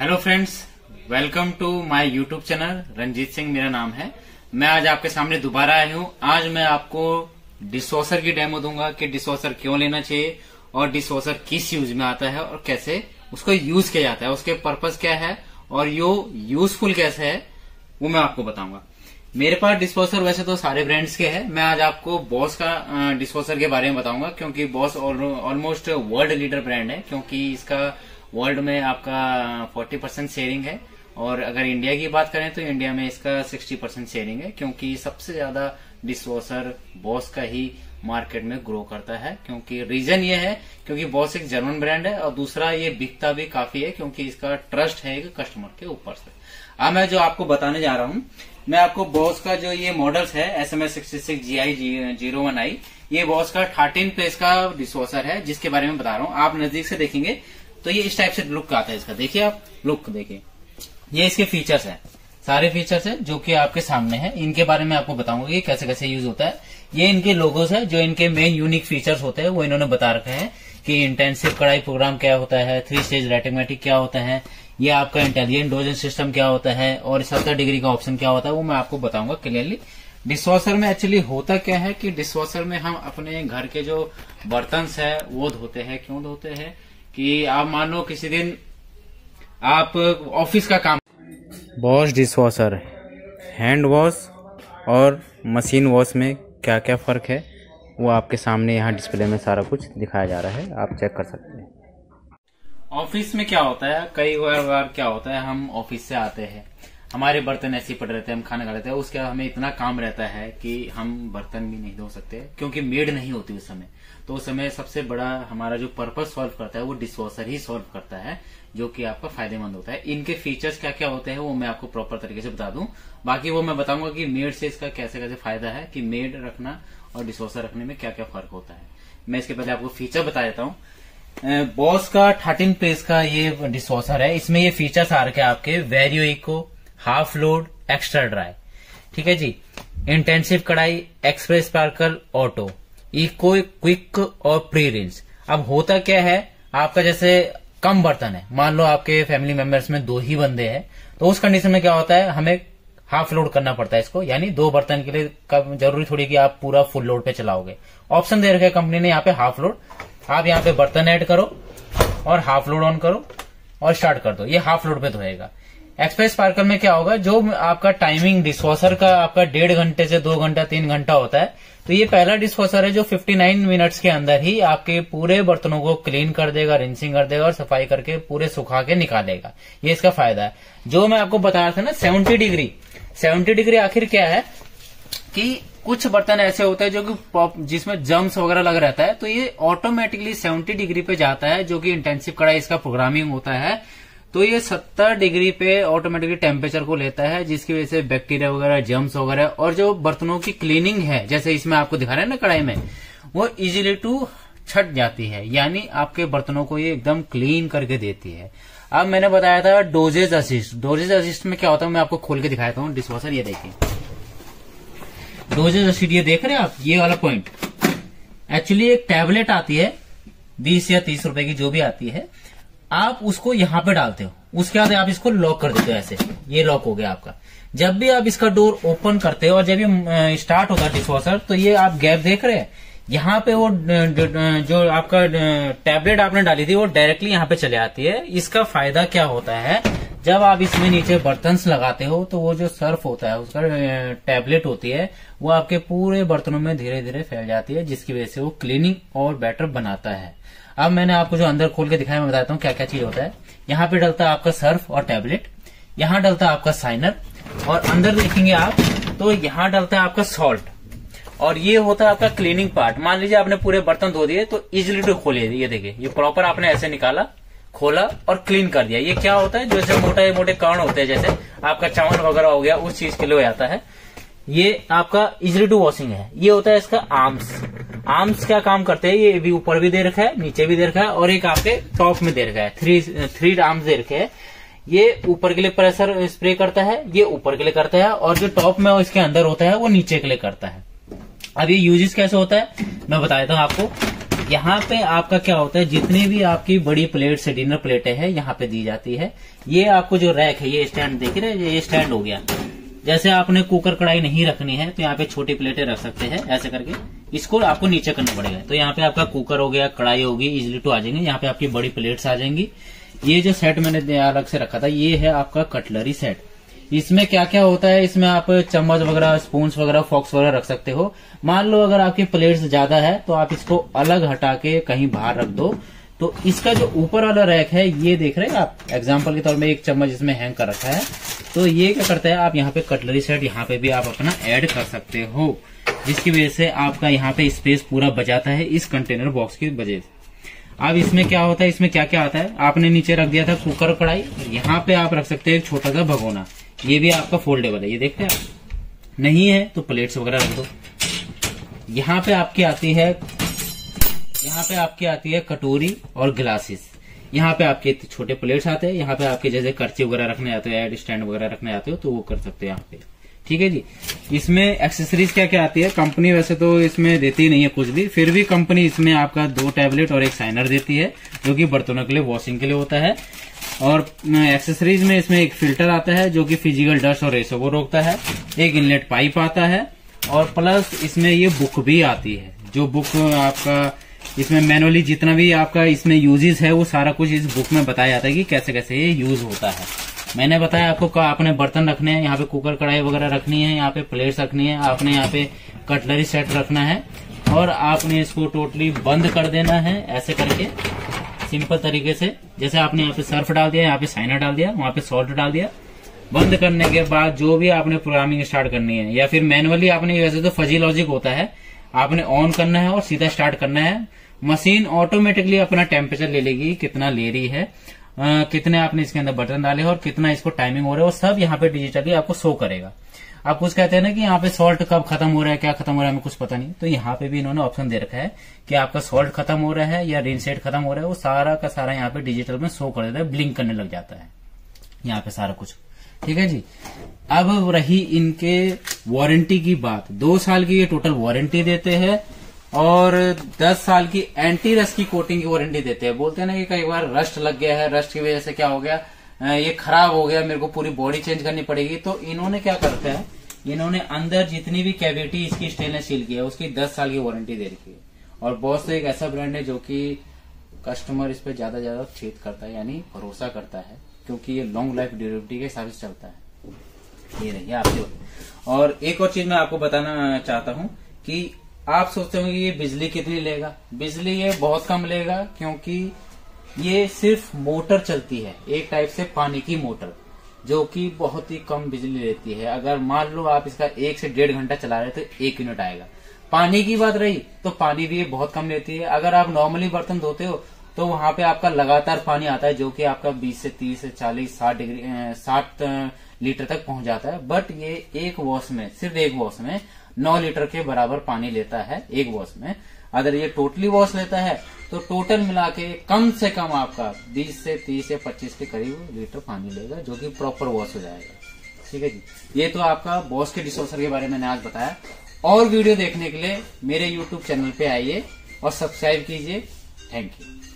Hello friends, welcome to my YouTube channel. Ranjit Singh मेरा नाम है। मैं आज आपके सामने दोबारा आया हूँ। आज मैं आपको डिशवॉशर की डेमो दूंगा कि डिशवॉशर क्यों लेना चाहिए और डिशवॉशर किस यूज में आता है और कैसे उसको यूज किया जाता है, उसके पर्पस क्या है और यो यूजफुल कैसे है वो मैं आपको बताऊंगा। मेरे पास डिशवॉशर वैसे तो सारे ब्रांड्स के हैं। मैं आज आपको बॉस का डिशवॉशर के बारे में बताऊंगा क्योंकि Bosch almost world leader brand है, क्योंकि इसका वर्ल्ड में आपका 40% शेयरिंग है और अगर इंडिया की बात करें तो इंडिया में इसका 60% शेयरिंग है, क्योंकि सबसे ज्यादा डिशवॉशर बॉस का ही मार्केट में ग्रो करता है। क्योंकि रीजन ये है क्योंकि बॉस एक जर्मन ब्रांड है और दूसरा ये बिकता भी काफी है क्योंकि इसका ट्रस्ट है एक कस्टमर के ऊपर से। अब मैं जो आपको बताने जा रहा हूं, मैं आपको बॉस का जो ये मॉडल्स है SMS66GI01I, ये बॉस का 13 पेज का डिशवॉशर है जिसके बारे में बता रहा हूँ। आप नजदीक से देखेंगे तो ये इस टाइप से लुक आता है इसका। देखिए आप लुक देखिए, ये इसके फीचर्स हैं, सारे फीचर्स हैं जो कि आपके सामने हैं। इनके बारे में आपको बताऊंगा कि कैसे कैसे यूज होता है। ये इनके लोगोस हैं जो इनके मेन यूनिक फीचर्स होते हैं वो इन्होंने बता रखे हैं कि इंटेंसिव कढ़ाई प्रोग्राम क्या होता है, 3 स्टेज ऑटोमेटिक क्या होता है, ये आपका इंटेलिजेंट डोजन सिस्टम क्या होता है और 70 डिग्री का ऑप्शन क्या होता है वो मैं आपको बताऊंगा क्लियरली। डिशवॉशर में एक्चुअली होता क्या है कि डिशवॉशर में हम अपने घर के जो बर्तन है वो धोते हैं। क्यों धोते हैं कि आप मान लो किसी दिन आप ऑफिस का काम। बॉश डिशवॉशर हैंड वॉश और मशीन वॉश में क्या क्या फ़र्क है वो आपके सामने यहाँ डिस्प्ले में सारा कुछ दिखाया जा रहा है, आप चेक कर सकते हैं। ऑफिस में क्या होता है, कई बार क्या होता है हम ऑफिस से आते हैं, हमारे बर्तन ऐसे पड़े रहते हैं, हम खाना खा लेते हैं, उसके बाद हमें इतना काम रहता है कि हम बर्तन भी नहीं धो सकते क्योंकि मेड नहीं होती उस समय। तो उस समय सबसे बड़ा हमारा जो पर्पस सॉल्व करता है वो डिशवॉशर ही सॉल्व करता है, जो कि आपका फायदेमंद होता है। इनके फीचर्स क्या क्या होते हैं वो मैं आपको प्रॉपर तरीके से बता दूं, बाकी वो मैं बताऊंगा कि मेड से इसका कैसे कैसे फायदा है, कि मेड रखना और डिशवॉशर रखने में क्या क्या फर्क होता है। मैं इसके पहले आपको फीचर बता देता हूँ। बॉस का 13 पेज का ये डिशवॉशर है, इसमें ये फीचर्स आ रखे आपके Vario eco, half load, extra dry, ठीक है जी, intensive kadhai, express sparkle, auto, eco, quick और प्री रिंस। अब होता क्या है आपका, जैसे कम बर्तन है, मान लो आपके फैमिली मेंबर्स में 2 ही बंदे हैं, तो उस कंडीशन में क्या होता है हमें हाफ लोड करना पड़ता है इसको, यानी 2 बर्तन के लिए जरूरी थोड़ी कि आप पूरा फुल लोड पे चलाओगे। ऑप्शन दे रखा है कंपनी ने यहाँ पे हाफ लोड, आप यहाँ पे बर्तन ऐड करो और हाफ लोड ऑन करो और स्टार्ट कर दो, ये हाफ लोड पे धोएगा। एक्सप्रेस स्पार्कल में क्या होगा, जो आपका टाइमिंग डिशवॉशर का आपका 1.5 घंटे से 2 घंटा 3 घंटा होता है, तो ये पहला डिशवॉशर है जो 59 मिनट्स के अंदर ही आपके पूरे बर्तनों को क्लीन कर देगा, रिंसिंग कर देगा और सफाई करके पूरे सुखा के निकालेगा। ये इसका फायदा है। जो मैं आपको बता रहा था ना 70 डिग्री आखिर क्या है कि कुछ बर्तन ऐसे होते हैं जो कि जिसमें जम्स वगैरह लग रहता है, तो ये ऑटोमेटिकली 70 डिग्री पे जाता है, जो कि इंटेंसिव कढ़ाई इसका प्रोग्रामिंग होता है, तो ये 70 डिग्री पे ऑटोमेटिकली टेम्परेचर को लेता है, जिसकी वजह से बैक्टीरिया वगैरह, जम्स वगैरह और जो बर्तनों की क्लीनिंग है जैसे इसमें आपको दिखा रहे हैं ना कढ़ाई में, वो इजीली टू छट जाती है, यानी आपके बर्तनों को ये एकदम क्लीन करके देती है। अब मैंने बताया था डोजेज असिस्ट। डोजेज असिस्ट में क्या होता है मैं आपको खोल के दिखाता हूँ डिशवॉशर, ये देखिए डोजेज असिस्ट, ये देख रहे हैं आप ये वाला पॉइंट। एक्चुअली एक टैबलेट आती है 20 या 30 रुपए की, जो भी आती है, आप उसको यहाँ पे डालते हो, उसके बाद आप इसको लॉक कर देते हो, ऐसे ये लॉक हो गया आपका। जब भी आप इसका डोर ओपन करते हो और जब ये स्टार्ट होता है डिशवॉशर, तो ये आप गैप देख रहे हैं यहाँ पे, वो जो आपका टैबलेट आपने डाली थी वो डायरेक्टली यहाँ पे चले आती है। इसका फायदा क्या होता है, जब आप इसमें नीचे बर्तन लगाते हो तो वो जो सर्फ होता है उसका टैबलेट होती है वो आपके पूरे बर्तनों में धीरे धीरे फैल जाती है, जिसकी वजह से वो क्लीनिंग और बेटर बनाता है। अब मैंने आपको जो अंदर खोल के दिखाया मैं बताता हूँ क्या क्या चीज होता है। यहाँ पे डलता है आपका सर्फ और टैबलेट, यहाँ डलता है आपका साइनर, और अंदर देखेंगे आप तो यहाँ डलता है आपका सॉल्ट, और ये होता है आपका क्लीनिंग पार्ट। मान लीजिए आपने पूरे बर्तन धो दिए तो इजिली टू खोलिए, ये देखिए ये प्रॉपर आपने ऐसे निकाला, खोला और क्लीन कर दिया। ये क्या होता है, जैसे मोटे मोटे कण होते हैं जैसे आपका चावल वगैरह हो गया उस चीज के लिए हो जाता है। ये आपका इजिली टू वॉशिंग है। ये होता है इसका आर्म्स। आर्म्स क्या काम करते हैं, ये भी ऊपर भी दे रखा है, नीचे भी दे रखा है और एक आपके टॉप में दे रखा है, थ्री आर्म्स दे रखे हैं। ये ऊपर के लिए प्रेशर स्प्रे करता है, ये ऊपर के लिए करता है और जो टॉप में इसके अंदर होता है वो नीचे के लिए करता है। अब ये यूजेस कैसे होता है मैं बता देता हूँ आपको। यहाँ पे आपका क्या होता है, जितनी भी आपकी बड़ी प्लेट से डिनर प्लेटें हैं यहाँ पे दी जाती है। ये आपको जो रैक है, ये स्टैंड देख रहे हैं, ये स्टैंड हो गया। जैसे आपने कुकर कढ़ाई नहीं रखनी है तो यहाँ पे छोटी प्लेटें रख सकते हैं ऐसे करके, इसको आपको नीचे करना पड़ेगा। तो यहाँ पे आपका कुकर हो गया, कढ़ाई होगी, इजिली टू आ जाएंगे। यहाँ पे आपकी बड़ी प्लेट्स आ जाएंगी। ये जो सेट मैंने अलग से रखा था ये है आपका कटलरी सेट। इसमें क्या क्या होता है, इसमें आप चम्मच वगैरह, स्पून वगैरह, फॉक्स वगैरह रख सकते हो। मान लो अगर आपकी प्लेट्स ज्यादा है तो आप इसको अलग हटा के कहीं बाहर रख दो। तो इसका जो ऊपर वाला रैक है ये देख रहे हैं आप, एग्जांपल के तौर में एक चम्मच इसमें हैंग कर रखा है। तो ये क्या करता है, आप यहाँ पे कटलरी सेट यहाँ पे भी आप अपना ऐड कर सकते हो, जिसकी वजह से आपका यहाँ पे स्पेस पूरा बचाता है इस कंटेनर बॉक्स की वजह से। अब इसमें क्या होता है, इसमें क्या क्या आता है, आपने नीचे रख दिया था कुकर कढ़ाई, यहाँ पे आप रख सकते हैं एक छोटा सा भगोना। ये भी आपका फोल्डेबल है, ये देखते हैं आप। नहीं है तो प्लेट्स वगैरह रख दो। यहाँ पे आपकी आती है, यहाँ पे आपकी आती है कटोरी और ग्लासेस। यहाँ पे आपके छोटे प्लेट्स आते हैं। यहाँ पे आपके जैसे करछी वगैरह रखने आते हो, एड स्टैंड वगैरह रखने आते हो तो वो कर सकते हो यहाँ पे। ठीक है जी। इसमें एक्सेसरीज क्या क्या आती है, कंपनी वैसे तो इसमें देती नहीं है कुछ भी, फिर भी कंपनी इसमें आपका 2 टैबलेट और एक साइनर देती है जो कि बर्तनों के लिए वॉशिंग के लिए होता है। और एक्सेसरीज में इसमें एक फिल्टर आता है जो कि फिजिकल डस्ट और रेसो को रोकता है, एक इनलेट पाइप आता है, और प्लस इसमें ये बुक भी आती है। जो बुक आपका इसमें मैनुअली जितना भी आपका इसमें यूजेस है वो सारा कुछ इस बुक में बताया जाता है कि कैसे कैसे ये यूज होता है। मैंने बताया आपको कहा आपने बर्तन रखने हैं, यहाँ पे कुकर कढ़ाई वगैरह रखनी है, यहाँ पे प्लेट्स रखनी है, आपने यहाँ पे कटलरी सेट रखना है, और आपने इसको टोटली बंद कर देना है ऐसे करके सिंपल तरीके से। जैसे आपने यहाँ पे सर्फ डाल दिया, यहाँ पे साइनर डाल दिया, वहां पे सॉल्ट डाल दिया। बंद करने के बाद जो भी आपने प्रोग्रामिंग स्टार्ट करनी है या फिर मैनुअली आपने, वैसे तो फजी लॉजिक होता है, आपने ऑन करना है और सीधा स्टार्ट करना है। मशीन ऑटोमेटिकली अपना टेम्परेचर ले लेगी, कितना ले रही है, कितने आपने इसके अंदर बटन डाले और कितना इसको टाइमिंग हो रहा है, वो सब यहाँ पे डिजिटली आपको शो करेगा। आप कुछ कहते हैं ना कि यहाँ पे सॉल्ट कब खत्म हो रहा है, क्या खत्म हो रहा है, हमें कुछ पता नहीं, तो यहाँ पे भी इन्होंने ऑप्शन दे रखा है कि आपका सॉल्ट खत्म हो रहा है या रिनसेट खत्म हो रहा है, वो सारा का सारा यहाँ पे डिजिटल में शो कर देता है, ब्लिंक करने लग जाता है यहाँ पे सारा कुछ। ठीक है जी। अब रही इनके वारंटी की बात। 2 साल की ये टोटल वारंटी देते हैं और 10 साल की एंटी रस्ट की कोटिंग की वारंटी देते हैं। बोलते हैं ना कि कई बार रस्ट लग गया है, रस्ट की वजह से क्या हो गया, ये खराब हो गया, मेरे को पूरी बॉडी चेंज करनी पड़ेगी। तो इन्होंने क्या करते हैं, इन्होंने अंदर जितनी भी कैविटी इसकी स्टेनलेस स्टील की है उसकी 10 साल की वारंटी दे रखी है। और बॉस एक ऐसा ब्रांड है जो कि कस्टमर इस पर ज्यादा ज्यादा खेद करता है, यानी भरोसा करता है, क्योंकि ये लॉन्ग लाइफ ड्यूरेबिलिटी के हिसाब से चलता है। ये रही आपके। और एक और चीज मैं आपको बताना चाहता हूँ कि आप सोचते होंगे ये बिजली कितनी लेगा, बिजली ये बहुत कम लेगा, क्योंकि ये सिर्फ मोटर चलती है, एक टाइप से पानी की मोटर, जो कि बहुत ही कम बिजली लेती है। अगर मान लो आप इसका 1 से 1.5 घंटा चला रहे तो 1 यूनिट आएगा। पानी की बात रही तो पानी भी ये बहुत कम लेती है। अगर आप नॉर्मली बर्तन धोते हो तो वहां पे आपका लगातार पानी आता है जो कि आपका 20 से 30 से 40 60 लीटर तक पहुंच जाता है। बट ये एक वॉश में, सिर्फ एक वॉश में 9 लीटर के बराबर पानी लेता है एक वॉश में। अगर ये टोटली वॉश लेता है तो टोटल मिला के कम आपका 20 से 30 से 25 के करीब लीटर पानी लेगा जो कि प्रॉपर वॉश हो जाएगा। ठीक है जी। ये तो आपका बॉस के डिशवॉशर के बारे में मैंने आज बताया। और वीडियो देखने के लिए मेरे यूट्यूब चैनल पे आइए और सब्सक्राइब कीजिए। Thank you.